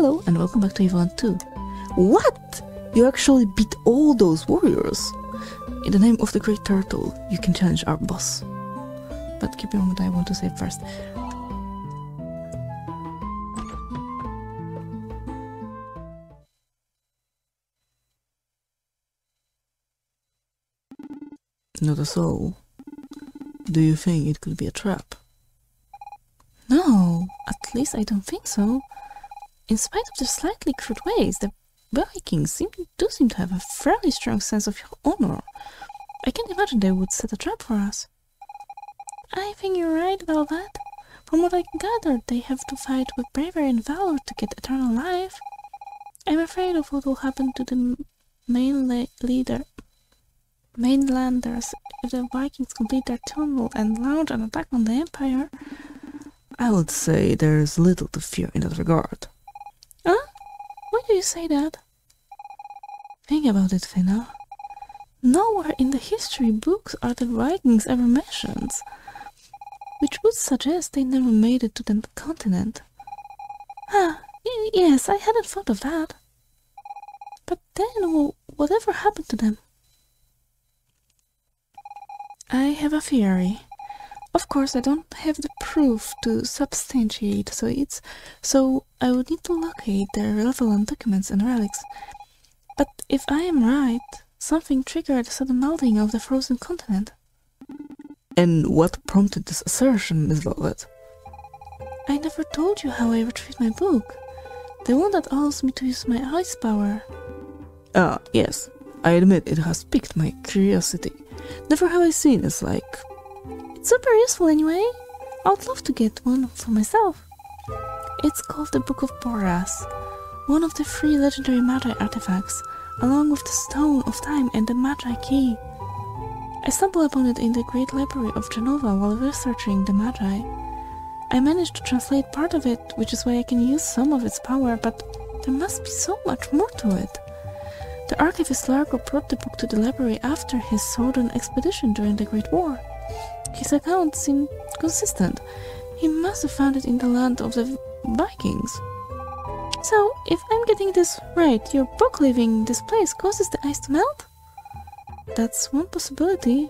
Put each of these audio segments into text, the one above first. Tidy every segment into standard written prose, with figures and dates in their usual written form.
Hello and welcome back to Evoland 2. What? You actually beat all those warriors? In the name of the Great Turtle, you can challenge our boss. But keep in mind what I want to say first. Not a soul. Do you think it could be a trap? No, at least I don't think so. In spite of their slightly crude ways, the Vikings do seem to have a fairly strong sense of honor. I can't imagine they would set a trap for us. I think you're right, Velvet. From what I gathered, they have to fight with bravery and valor to get eternal life. I'm afraid of what will happen to the mainlanders if the Vikings complete their tunnel and launch an attack on the Empire. I would say there's little to fear in that regard. Huh? Why do you say that? Think about it, Fina. Nowhere in the history books are the Vikings ever mentioned, which would suggest they never made it to the continent. Ah, yes, I hadn't thought of that. But then, whatever happened to them? I have a theory. Of course, I don't have the proof to substantiate, so I would need to locate their relevant documents and relics. But if I am right, something triggered the sudden melting of the frozen continent. And what prompted this assertion, Miss Velvet? I never told you how I retrieved my book. The one that allows me to use my ice power. Ah, yes. I admit it has piqued my curiosity. Never have I seen it like... It's super useful anyway. I would love to get one for myself. It's called the Book of Boras, one of the three legendary Magi artifacts, along with the Stone of Time and the Magi Key. I stumbled upon it in the Great Library of Genova while researching the Magi. I managed to translate part of it, which is why I can use some of its power, but there must be so much more to it. The archivist Largo brought the book to the library after his southern expedition during the Great War. His account seemed consistent. He must have found it in the land of the Vikings. So, if I'm getting this right, your book leaving this place causes the ice to melt? That's one possibility.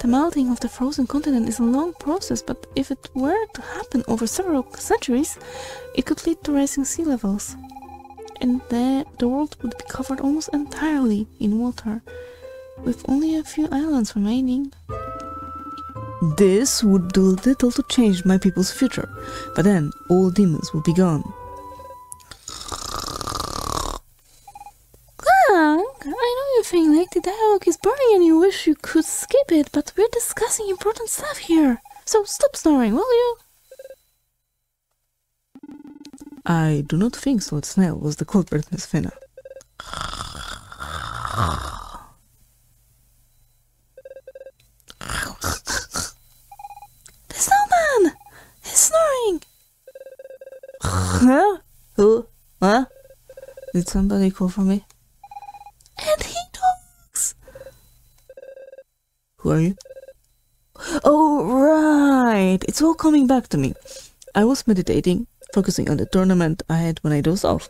The melting of the frozen continent is a long process, but if it were to happen over several centuries, it could lead to rising sea levels. And the world would be covered almost entirely in water, with only a few islands remaining. This would do little to change my people's future, but then all demons would be gone. Clank, I know you think like the dialogue is boring and you wish you could skip it, but we're discussing important stuff here, so stop snoring, will you? I do not think Salt Snail was the culprit, Miss Fina. The snowman! He's snoring! Huh? Who? Huh? Did somebody call for me? And he talks! Who are you? Oh, right! It's all coming back to me. I was meditating, focusing on the tournament I had when I dozed off.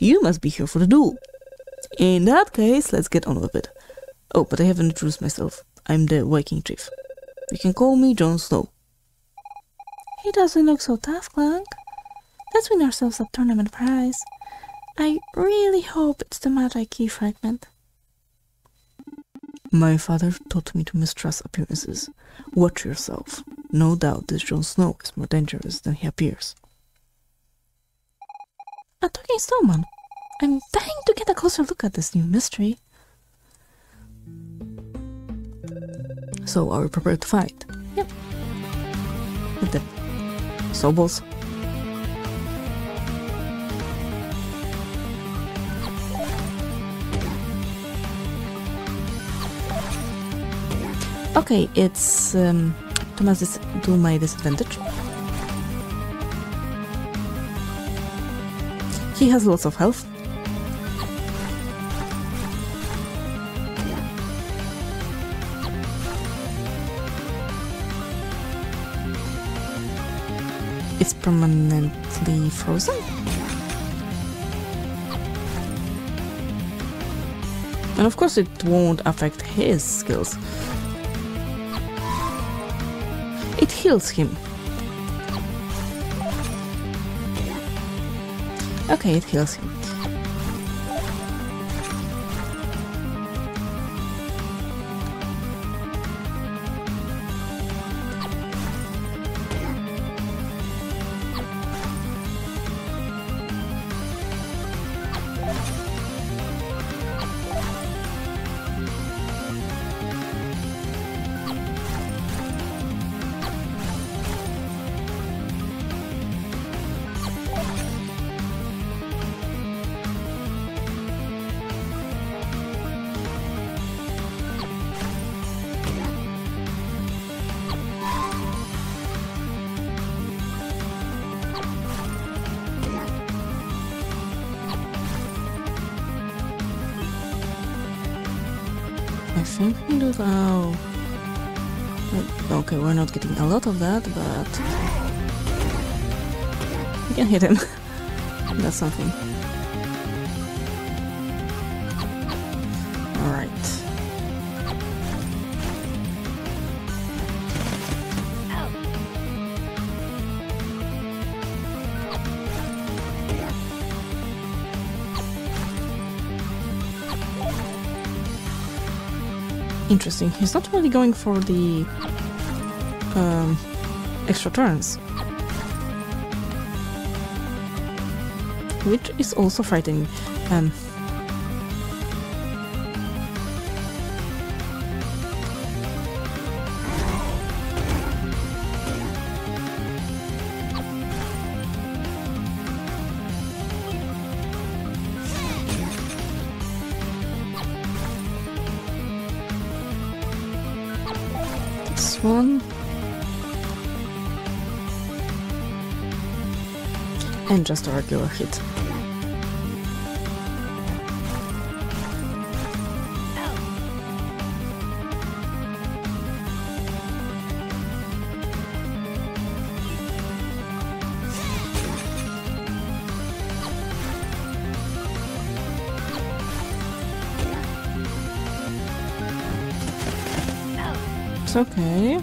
You must be here for the duel. In that case, let's get on with it. Oh, but I haven't introduced myself. I'm the Viking chief. You can call me Jon Snow. He doesn't look so tough, Clank. Let's win ourselves a tournament prize. I really hope it's the Magi Key fragment. My father taught me to mistrust appearances. Watch yourself. No doubt this Jon Snow is more dangerous than he appears. A talking snowman. I'm dying to get a closer look at this new mystery. So, are we prepared to fight? Yep. With the snowballs. Okay, it's Thomas to my disadvantage. He has lots of health. It's permanently frozen. And of course it won't affect his skills. It heals him. Okay, it heals him. Oh. Okay, we're not getting a lot of that, but we can hit him. That's something. Alright. Interesting, he's not really going for the extra turns, which is also frightening. One and just a regular hit. Okay.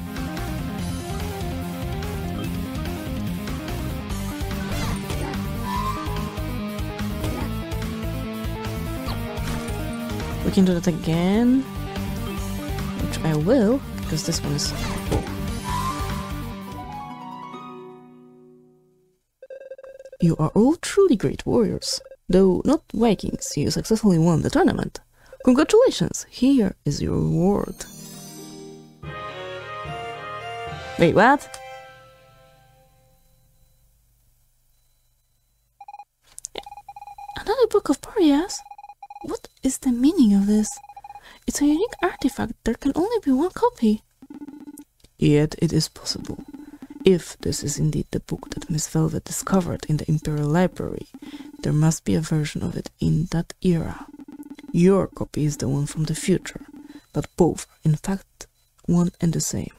We can do that again, which I will, because this one is cool. You are all truly great warriors, though not Vikings. You successfully won the tournament. Congratulations! Here is your reward. Wait, what? Another Book of Boras? What is the meaning of this? It's a unique artifact. There can only be one copy. Yet it is possible. If this is indeed the book that Miss Velvet discovered in the Imperial Library, there must be a version of it in that era. Your copy is the one from the future, but both are in fact one and the same.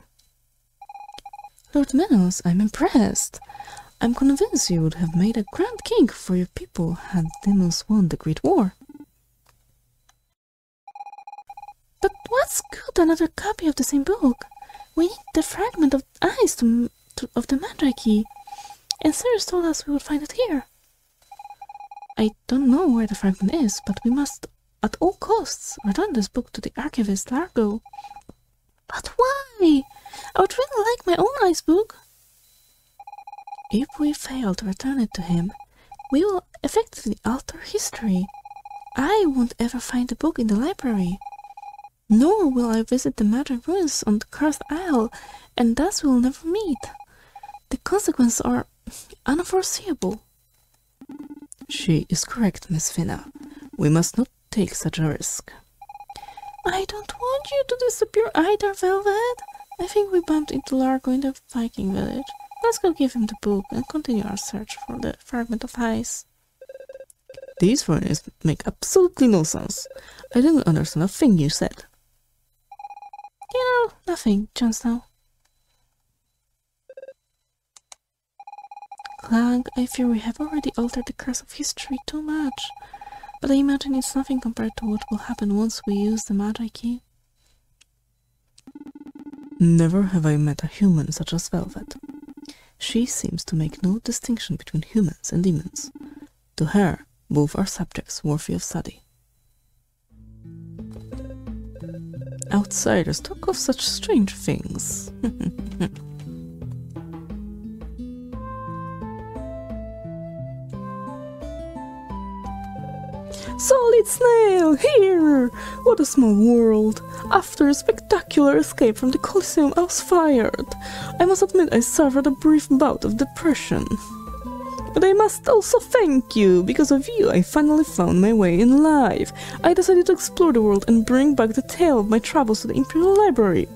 Lord Menos, I'm impressed. I'm convinced you would have made a grand king for your people had Demos won the Great War. But what's good another copy of the same book? We need the fragment of ice of the Magi Key, and Cyrus told us we would find it here. I don't know where the fragment is, but we must, at all costs, return this book to the archivist Largo. But why? I would really like my own ice book. If we fail to return it to him, we will effectively alter history. I won't ever find the book in the library. Nor will I visit the magic ruins on the Curse Isle, and thus we will never meet. The consequences are unforeseeable. She is correct, Miss Finna. We must not take such a risk. I don't want you to disappear either, Velvet. I think we bumped into Largo in the Viking village. Let's go give him the book and continue our search for the fragment of ice. These foreigners make absolutely no sense. I didn't understand a thing you said. You know, nothing, just now. Clang, I fear we have already altered the course of history too much. But I imagine it's nothing compared to what will happen once we use the Magi Key. Never have I met a human such as Velvet. She seems to make no distinction between humans and demons. To her, both are subjects worthy of study. Outsiders talk of such strange things. Solid snail, here! What a small world! After a spectacular escape from the Colosseum, I was fired. I must admit I suffered a brief bout of depression. But I must also thank you! Because of you, I finally found my way in life. I decided to explore the world and bring back the tale of my travels to the Imperial Library.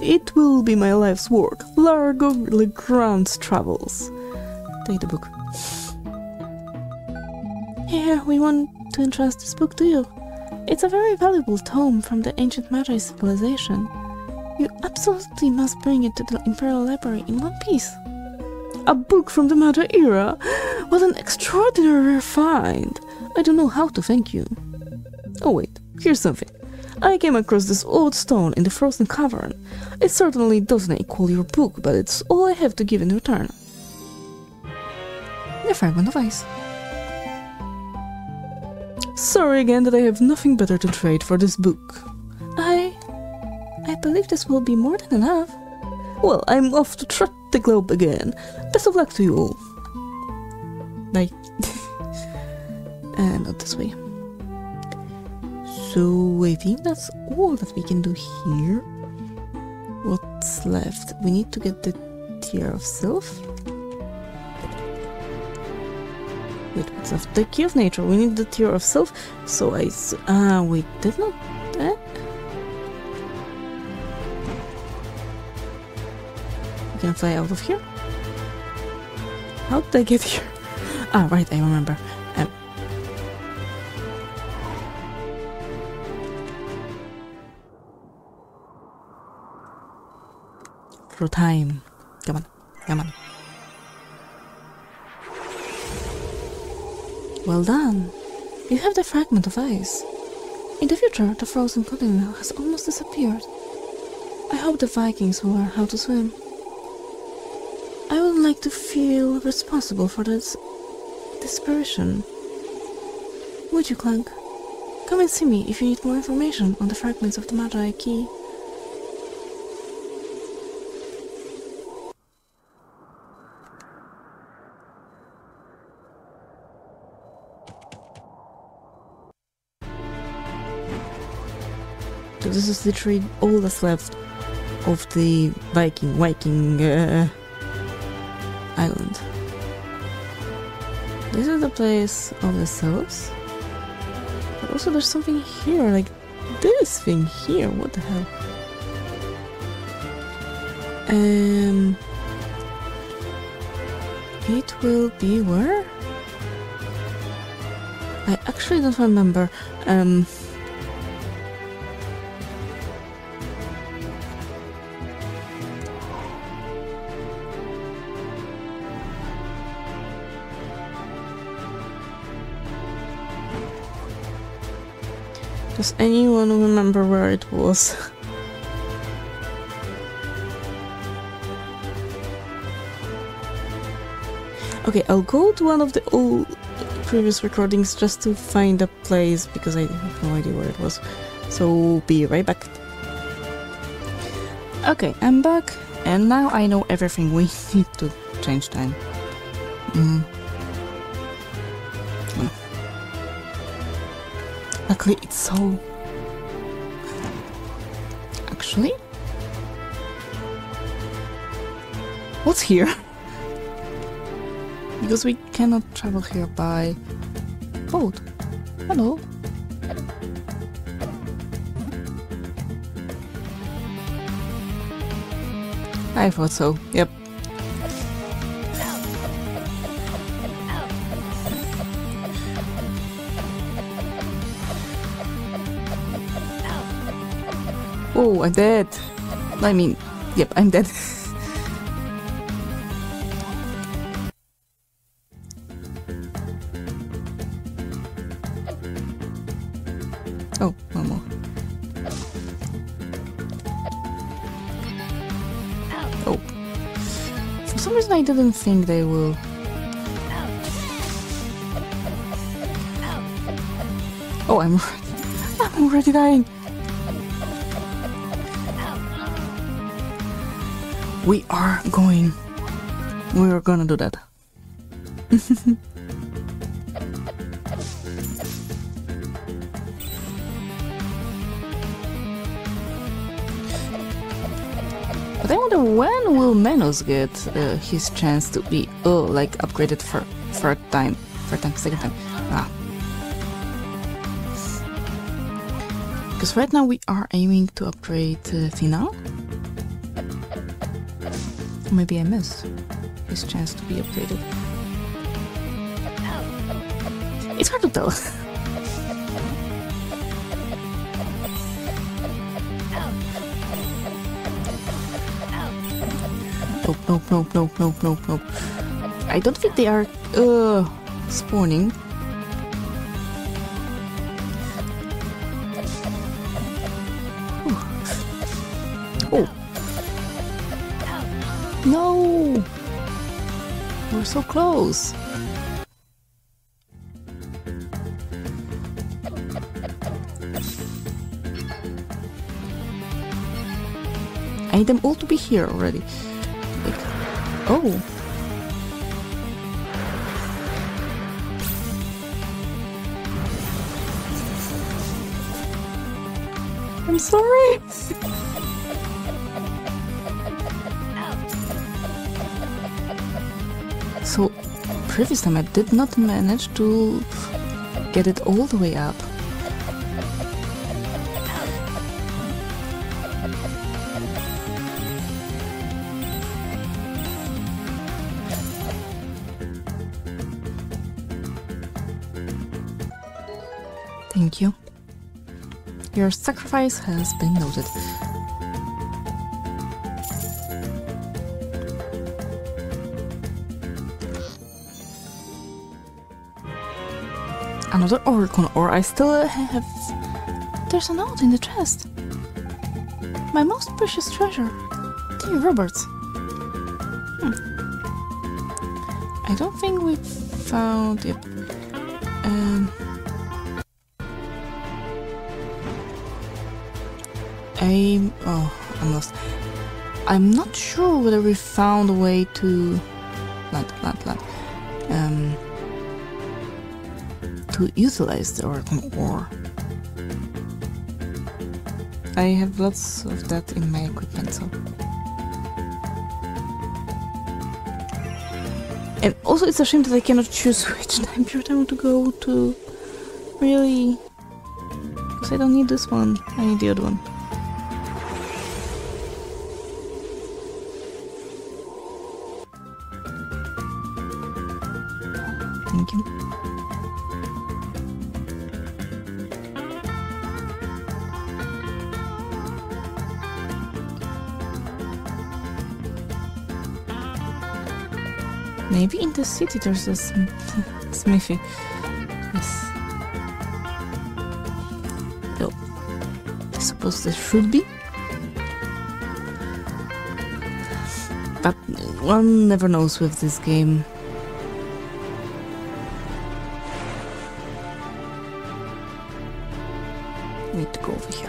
It will be my life's work. Largo Legrand's Travels. Take the book. Here, we want to entrust this book to you. It's a very valuable tome from the ancient Magi civilization. You absolutely must bring it to the Imperial Library in one piece. A book from the Magi era! What an extraordinary find! I don't know how to thank you. Oh wait, here's something. I came across this old stone in the frozen cavern. It certainly doesn't equal your book, but it's all I have to give in return. The fragment of ice. Sorry again that I have nothing better to trade for this book. I believe this will be more than enough. Well, I'm off to trot the globe again. Best of luck to you all. Bye. Not this way. So I think that's all that we can do here. What's left? We need to get the Tear of Sylph. Wait, what's left? The Key of Nature. We need the Tear of Sylph. So I... wait, did not... Can fly out of here? How did I get here? Ah, right, I remember. Through time. Come on, come on. Well done. You have the fragment of ice. In the future, the frozen continent has almost disappeared. I hope the Vikings will learn how to swim. I would like to feel responsible for this disparition. Would you, Clank? Come and see me if you need more information on the fragments of the Magi Key. So this is literally all that's left of the Viking island. This is the place of the Sylphs. But also there's something here, like this thing here, what the hell? It will be where? I actually don't remember. Does anyone remember where it was? Okay, I'll go to one of the old previous recordings just to find a place because I have no idea where it was. So be right back. Okay, I'm back and now I know everything. We need to change time. Luckily, it's so... Actually? What's here? Because we cannot travel here by boat. Hello. I thought so. Yep. Oh, I'm dead. I mean, yep, I'm dead. Oh, one more. Oh. For some reason I didn't think they will... Oh, I'm already dying! We are going. We are gonna do that. But I wonder when will Menos get his chance to be like upgraded for second time. Because right now we are aiming to upgrade Thinal. Maybe I missed his chance to be upgraded. It's hard to tell. Nope, nope, nope, nope, nope, nope, nope. I don't think they are spawning. No! We're so close! I need them all to be here already. Like, oh! I'm sorry! So, previous time I did not manage to get it all the way up. Thank you. Your sacrifice has been noted. Another Oricon ore. I still have... There's a note in the chest. My most precious treasure. Dear Roberts. I don't think we found it. Oh, I'm lost. I'm not sure whether we found a way to... to utilize the Oricon ore. I have lots of that in my equipment, so... And also it's a shame that I cannot choose which time period I want to go to. Really... Because I don't need this one, I need the other one. Thank you. Maybe in the city there's a smithy. Yes. Oh. I suppose there should be. But one never knows with this game. I need to go over here.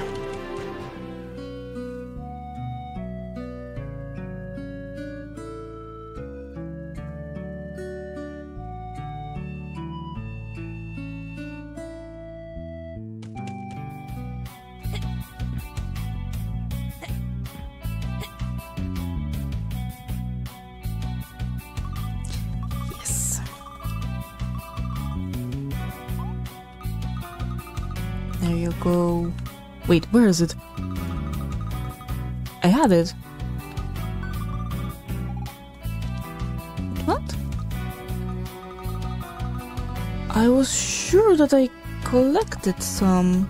There you go. Wait, where is it? I had it. What? I was sure that I collected some.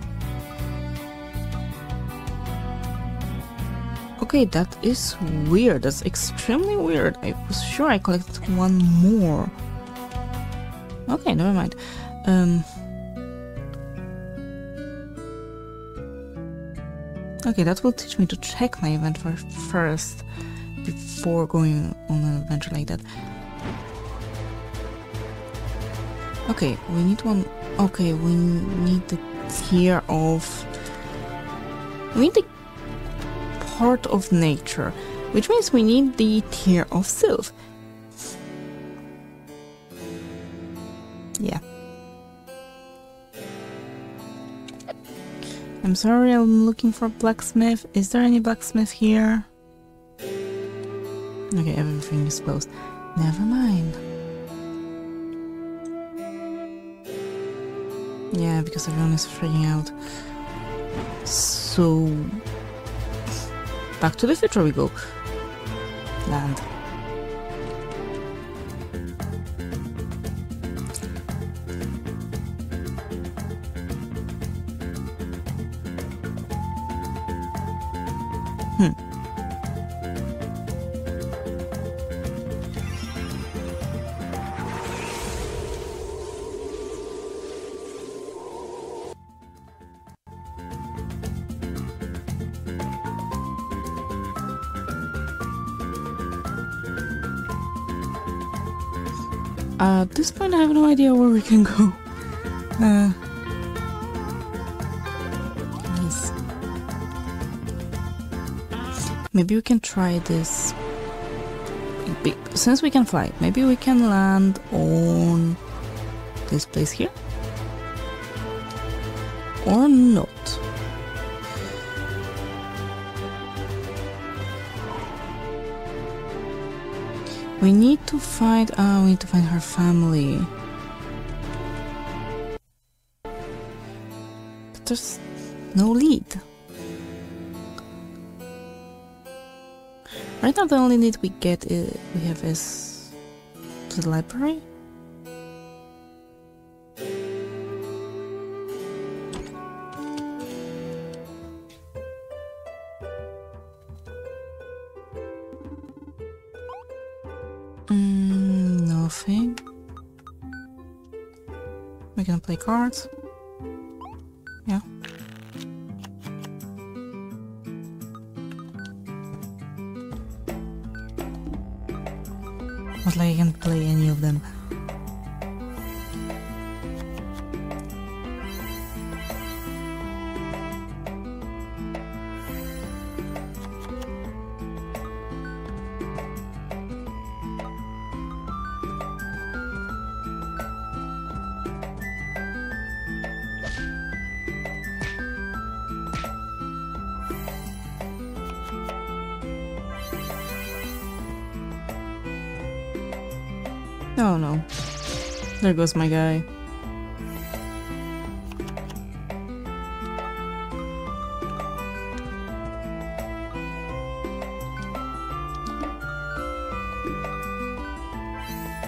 Okay, that is weird. That's extremely weird. I was sure I collected one more. Okay, never mind. Okay, that will teach me to check my inventory first before going on an adventure like that. Okay, we need one. Okay, we need the tier of... we need the part of nature, which means we need the Tear of Sylph. Yeah. I'm sorry, I'm looking for blacksmith. Is there any blacksmith here? Okay, everything is closed. Never mind. Yeah, because everyone is freaking out. So... back to the future we go. Land. At this point I have no idea where we can go. Yes. Maybe we can try this. Since we can fly, maybe we can land on this place here? Or not. We need to find... we need to find her family. But there's no lead. Right now the only lead we get is... we have is... to the library? Nothing. We're gonna play cards. Yeah. Not like I can play any of them. Oh no. There goes my guy.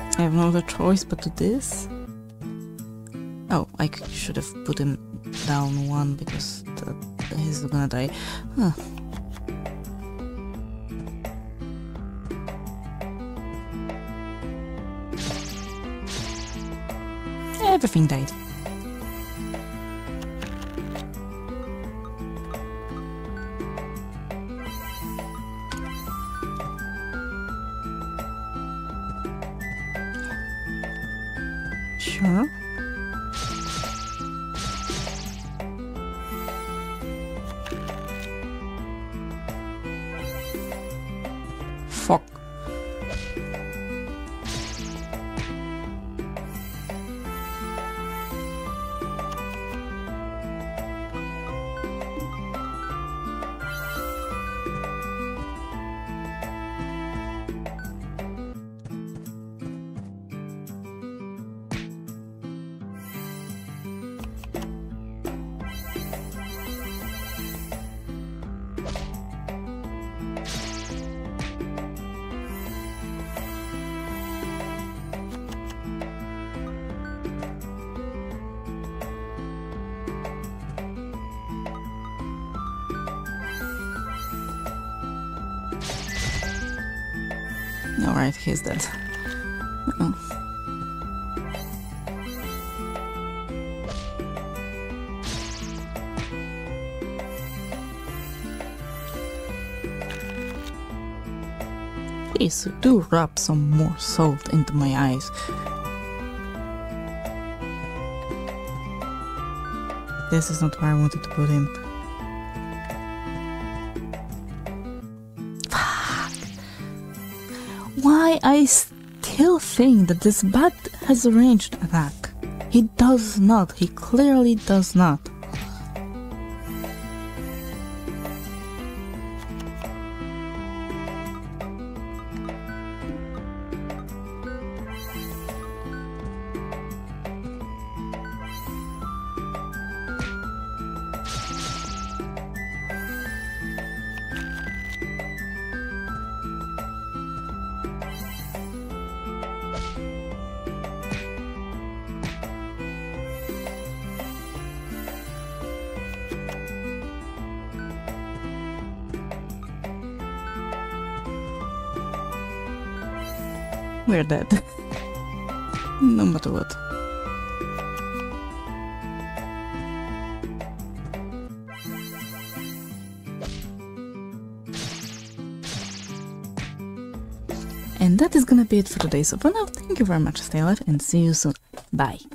I have no other choice but to this. Oh, I should have put him down one because he's gonna die. Huh. Everything died. Sure. Fuck. Alright, he's dead. Uh-oh. Please do rub some more salt into my eyes. This is not where I wanted to put him. Fuck! Why I still think that this bat has arranged attack. He does not, he clearly does not. We're dead. No matter what. And that is gonna be it for today. So for now, thank you very much. Stay alive and see you soon. Bye.